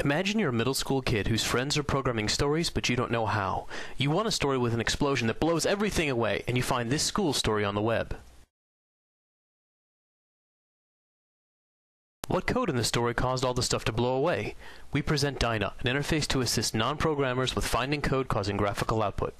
Imagine you're a middle school kid whose friends are programming stories, but you don't know how. You want a story with an explosion that blows everything away, and you find this school story on the web. What code in the story caused all the stuff to blow away? We present Dinah, an interface to assist non-programmers with finding code causing graphical output.